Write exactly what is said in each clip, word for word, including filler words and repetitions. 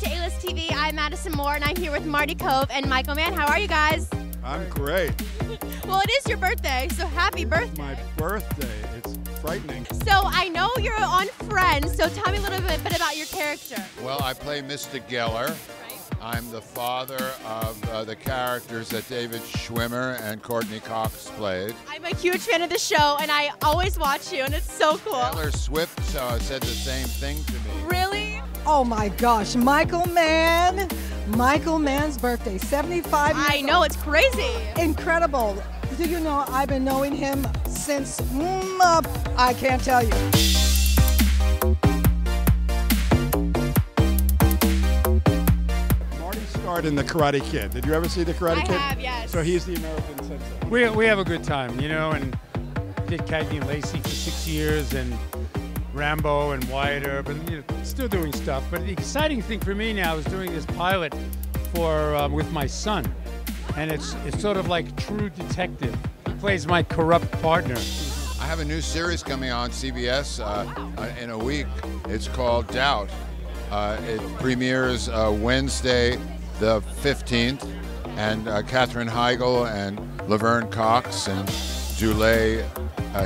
back to A-List T V. I'm Madison Moore, and I'm here with Marty Cove and Michael Mann. How are you guys? I'm great. Well, it is your birthday, so happy birthday. It's my birthday. It's frightening. So I know you're on Friends, so tell me a little bit, bit about your character. Well, I play Mister Geller. Right. I'm the father of uh, the characters that David Schwimmer and Courtney Cox played. I'm a huge fan of the show, and I always watch you, and it's so cool. Taylor Swift uh, said the same thing to me. Really? Oh my gosh, Michael Mann. Michael Mann's birthday, seventy-five years I know, old. It's crazy. Incredible. Do you know I've been knowing him since, mm, uh, I can't tell you. Marty starred in The Karate Kid. Did you ever see The Karate I Kid? I have, yes. So he's the American sensei. We, we have a good time, you know, and did Cagney and Lacey for six years, and Rambo and wider, but you know, still doing stuff. But the exciting thing for me now is doing this pilot for um, with my son, and it's it's sort of like True Detective. He plays my corrupt partner. I have a new series coming on C B S uh, uh, in a week. It's called Doubt. Uh, it premieres uh, Wednesday, the fifteenth, and uh, Catherine Heigl and Laverne Cox and Dulé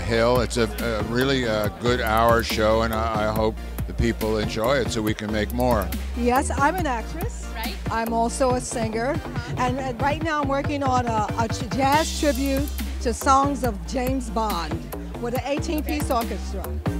Hill. It's a, a really uh, good hour show, and I, I hope the people enjoy it so we can make more. Yes, I'm an actress. Right. I'm also a singer, uh-huh. and, and right now I'm working on a, a jazz tribute to songs of James Bond with an eighteen-piece orchestra.